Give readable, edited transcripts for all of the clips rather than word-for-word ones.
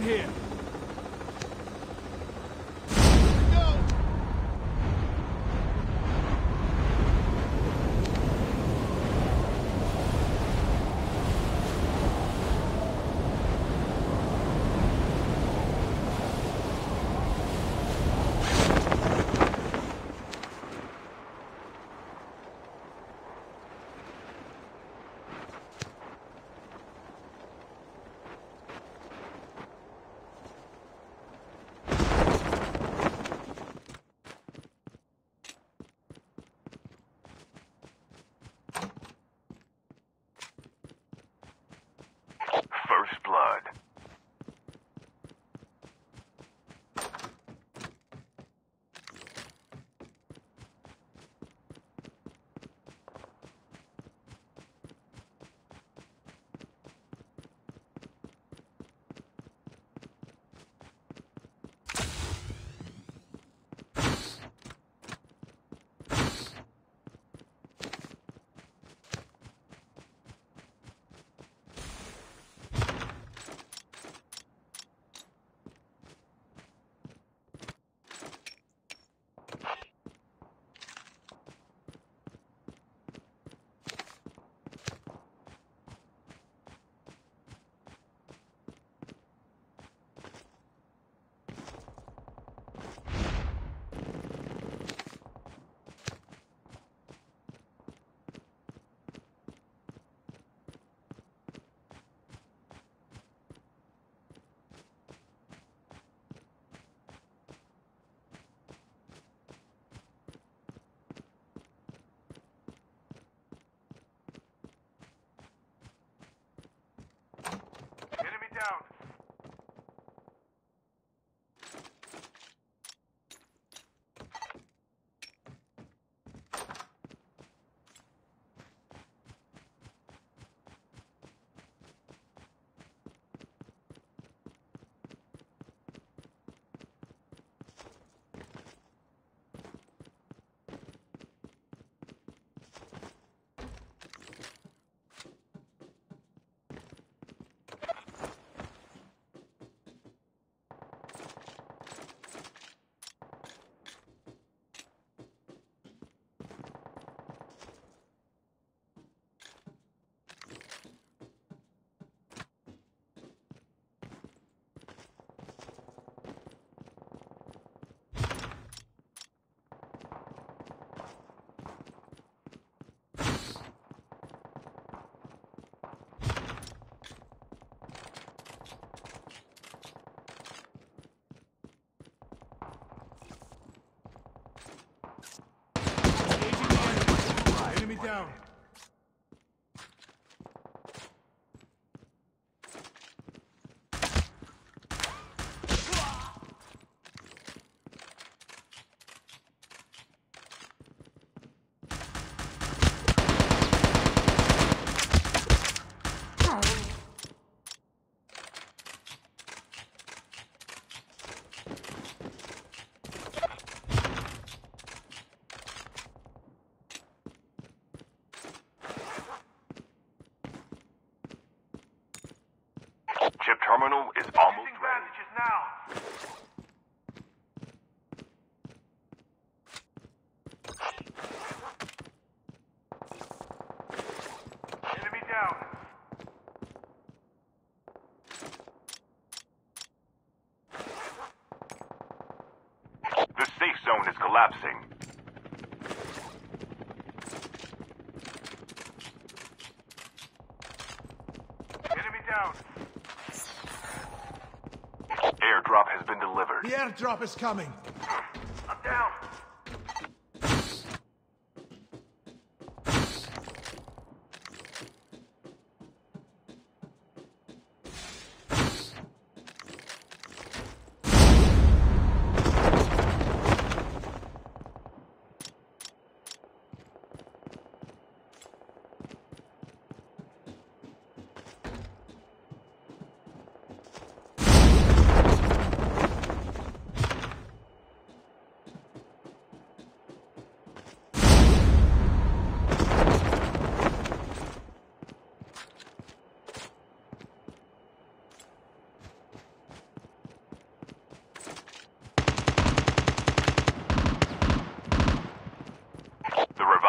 down here. Down. Down. Terminal is almost ready. Now. The airdrop is coming. I'm down.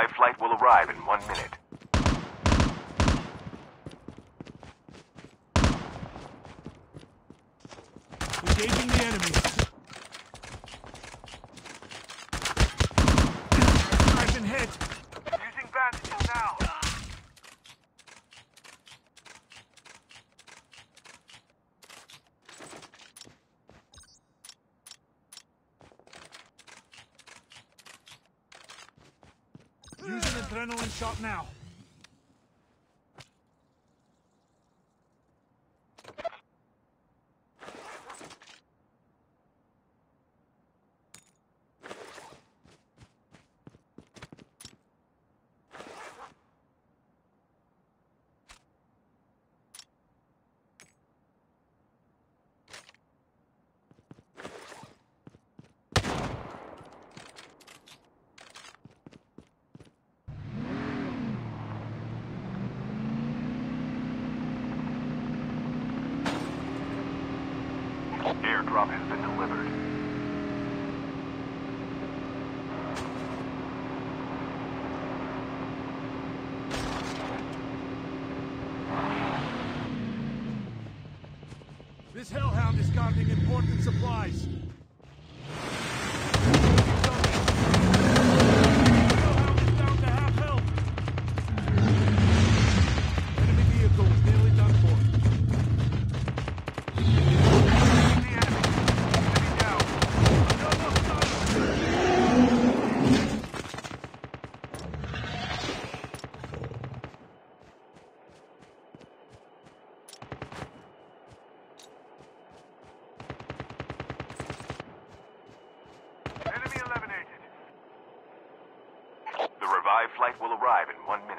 Revive flight will arrive in 1 minute. Engaging the enemy. I've been hit. Using bandages now. Using adrenaline shot now. Airdrop has been delivered. This hellhound is guarding important supplies. Flight will arrive in 1 minute.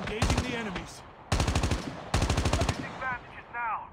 Engaging the enemies. Using bandages now.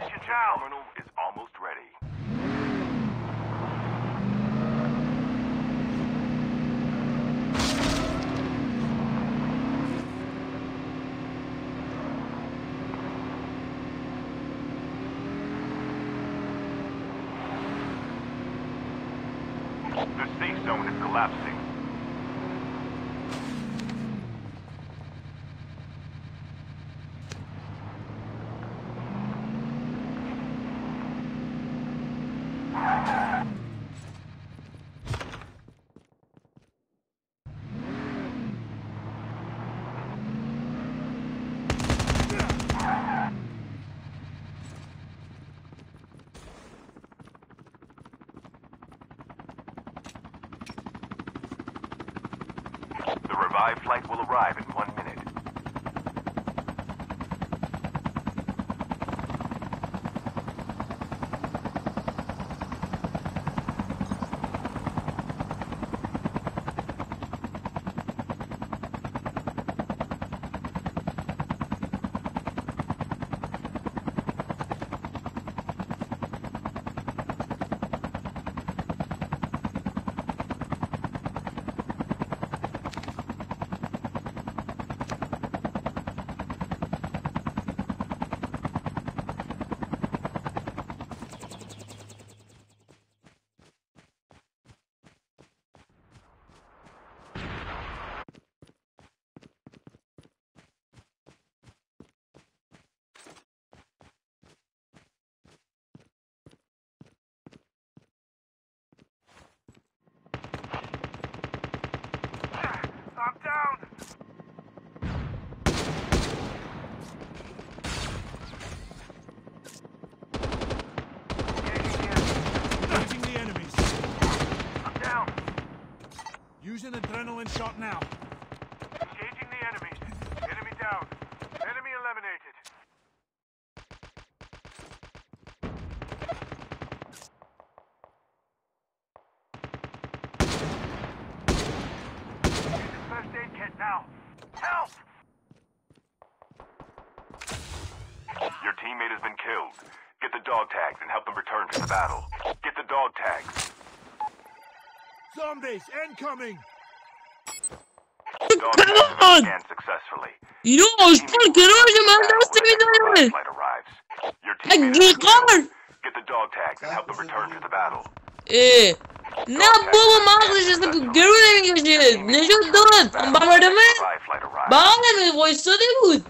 That's your child. The terminal is almost ready. The safe zone is collapsing. The flight will arrive in 1 minute. Using adrenaline shot now. Engaging the enemy. Enemy down. Enemy eliminated. Use the first aid kit now. Help! Your teammate has been killed. Get the dog tags and help them return to the battle. Get the dog tags. Zombies incoming! God! Successfully. You almost fucking it, man! Get the dog tags and help them return to the battle. Eh, not Boba Marley's just getting shit. Nigel done. I'm Bomberman. Bomberman, what's so good?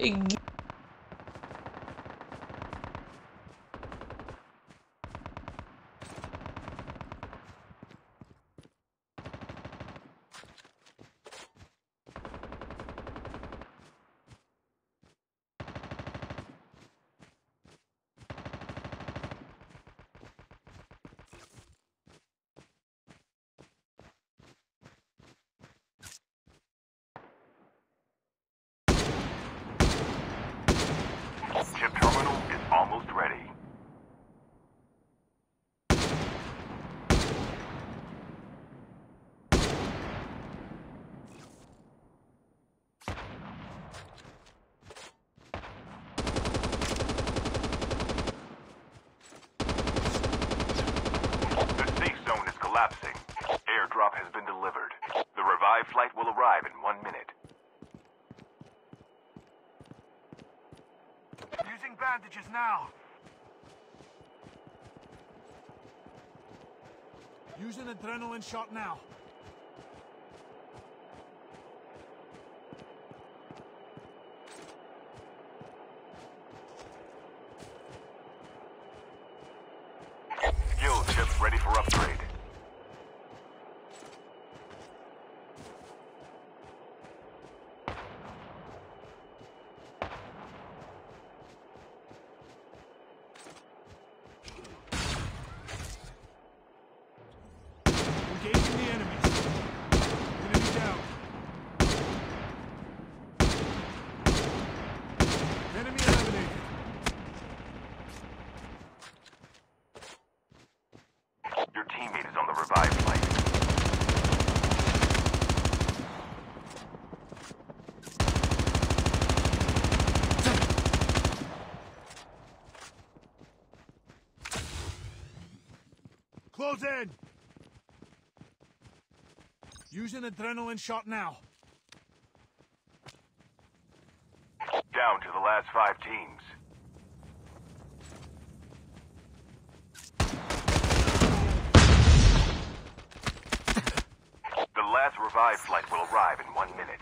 If you Chip terminal is almost ready. The safe zone is collapsing. Airdrop has been delivered. The revived flight will arrive in 1 minute. Bandages now. Use an adrenaline shot now. Skill chip ready for upgrade. Use an adrenaline shot now. Down to the last 5 teams. The last revived flight will arrive in 1 minute.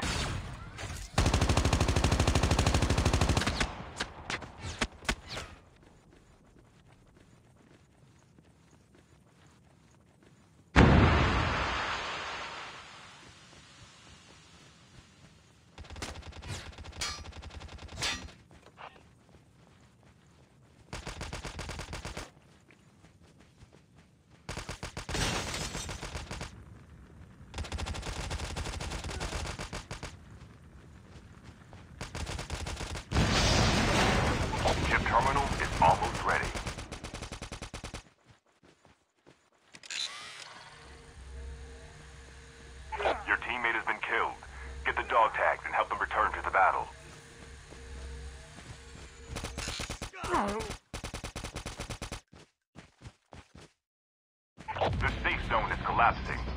Terminal is almost ready. Your teammate has been killed. Get the dog tags and help them return to the battle. The safe zone is collapsing.